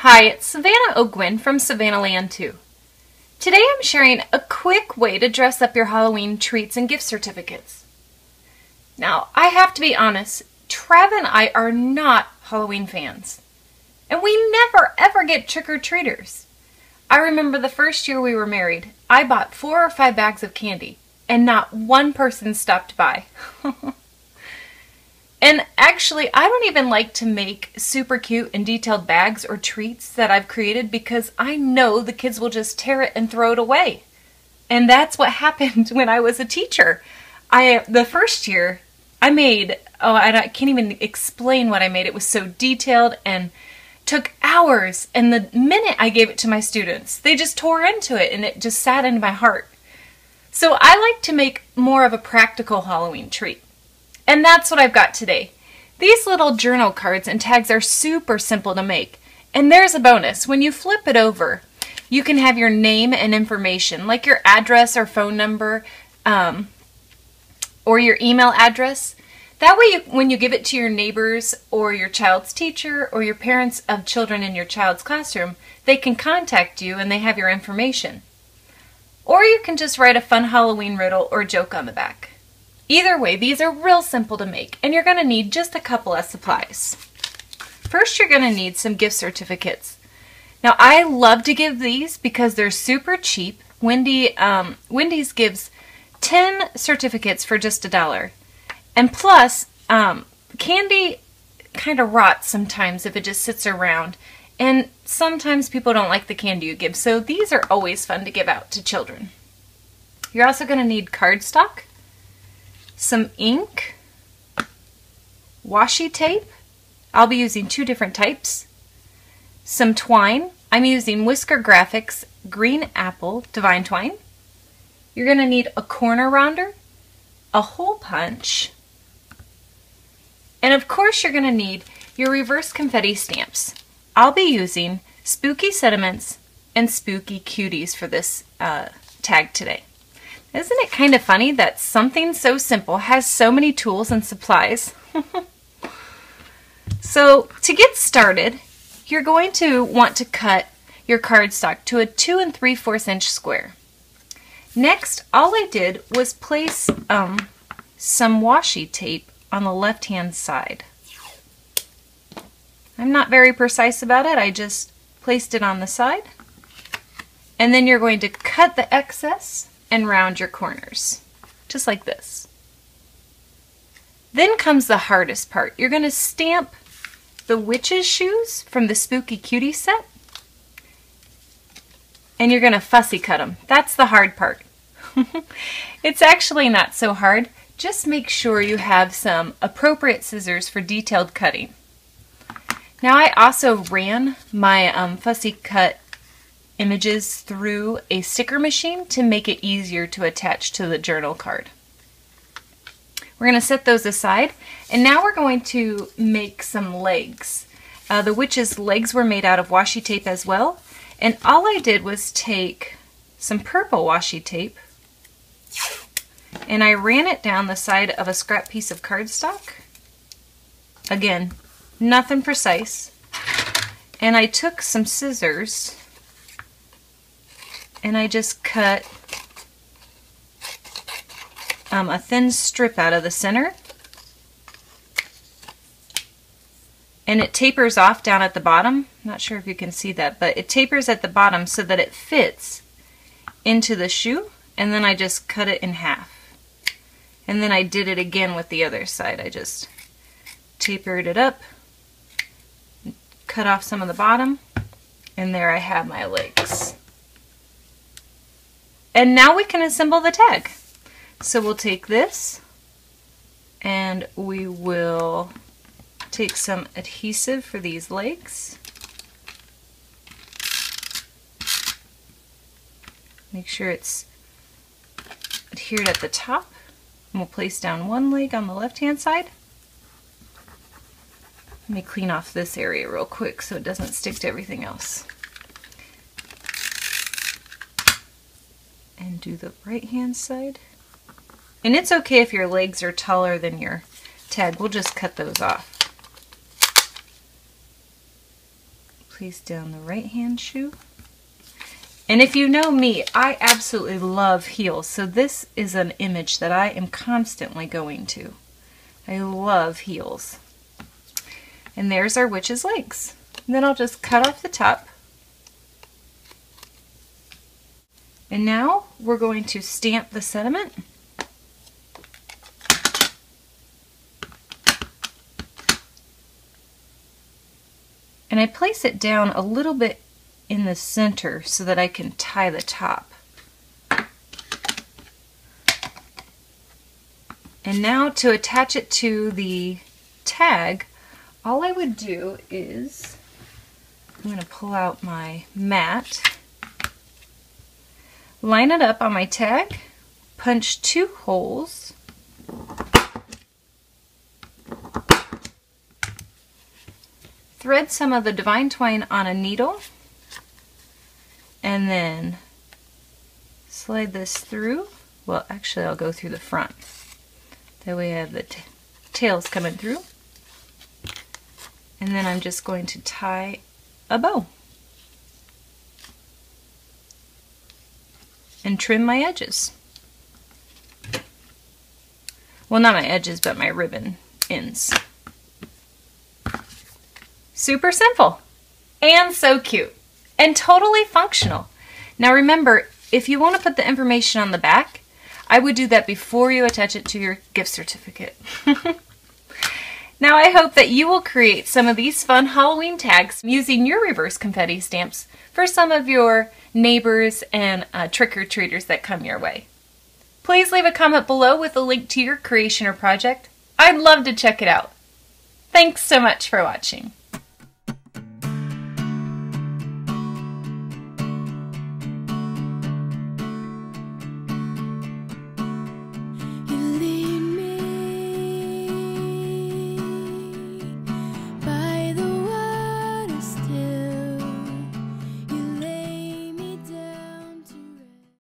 Hi, it's Savannah O'Gwynn from Savannah Land 2. Today I'm sharing a quick way to dress up your Halloween treats and gift certificates. Now, I have to be honest, Trav and I are not Halloween fans, and we never ever get trick-or-treaters. I remember the first year we were married, I bought 4 or 5 bags of candy, and not one person stopped by. And actually, I don't even like to make super cute and detailed bags or treats that I've created because I know the kids will just tear it and throw it away. And that's what happened when I was a teacher. The first year, I made, I can't even explain what I made. It was so detailed and took hours. And the minute I gave it to my students, they just tore into it and it just sat in my heart. So I like to make more of a practical Halloween treat. And that's what I've got today. These little journal cards and tags are super simple to make. And there's a bonus. When you flip it over, you can have your name and information, like your address or phone number, or your email address. That way, when you give it to your neighbors or your child's teacher or your parents of children in your child's classroom, they can contact you and they have your information. Or you can just write a fun Halloween riddle or joke on the back. Either way, these are real simple to make, and you're going to need just a couple of supplies. First, you're going to need some gift certificates. Now, I love to give these because they're super cheap. Wendy's gives 10 certificates for just $1. And plus, candy kind of rots sometimes if it just sits around. And sometimes people don't like the candy you give, so these are always fun to give out to children. You're also going to need cardstock, some ink, washi tape, I'll be using 2 different types, some twine, I'm using Whisker Graphics Green Apple Divine Twine. You're going to need a corner rounder, a hole punch, and of course you're going to need your Reverse Confetti stamps. I'll be using Spooky Sediments and Spooky Cuties for this tag today. Isn't it kind of funny that something so simple has so many tools and supplies? So to get started, you're going to want to cut your cardstock to a 2 3/4 inch square. Next, all I did was place some washi tape on the left-hand side. I'm not very precise about it, I just placed it on the side. And then you're going to cut the excess and round your corners, just like this. Then comes the hardest part. You're going to stamp the witch's shoes from the Spooky Cutie set, and you're going to fussy cut them. That's the hard part. It's actually not so hard. Just make sure you have some appropriate scissors for detailed cutting. Now I also ran my fussy cut images through a sticker machine to make it easier to attach to the journal card. We're going to set those aside, and now we're going to make some legs. The witch's legs were made out of washi tape as well, and all I did was take some purple washi tape and I ran it down the side of a scrap piece of cardstock. Again, nothing precise, and I took some scissors and I just cut a thin strip out of the center, and it tapers off down at the bottom. Not sure if you can see that, but it tapers at the bottom so that it fits into the shoe, and then I just cut it in half. And then I did it again with the other side. I just tapered it up, cut off some of the bottom, and there I have my legs. And now we can assemble the tag. So we'll take this and we will take some adhesive for these legs. Make sure it's adhered at the top. And we'll place down one leg on the left-hand side. Let me clean off this area real quick so it doesn't stick to everything else. And do the right hand side. And it's okay if your legs are taller than your tag. We'll just cut those off. crease down the right hand shoe. And if you know me, I absolutely love heels, so this is an image that I am constantly going to. I love heels. And there's our witch's legs. And then I'll just cut off the top. And now we're going to stamp the sediment. And I place it down a little bit in the center so that I can tie the top. And now to attach it to the tag, all I would do is, I'm going to pull out my mat, line it up on my tag, punch two holes, thread some of the Divine Twine on a needle, and then slide this through. Well, actually I'll go through the front. That way I have the tails coming through. And then I'm just going to tie a bow. And trim my edges. Well, not my edges, but my ribbon ends. Super simple and so cute and totally functional. Now remember, if you want to put the information on the back, I would do that before you attach it to your gift certificate. Now I hope that you will create some of these fun Halloween tags using your Reverse Confetti stamps for some of your neighbors and trick-or-treaters that come your way. Please leave a comment below with a link to your creation or project. I'd love to check it out. Thanks so much for watching.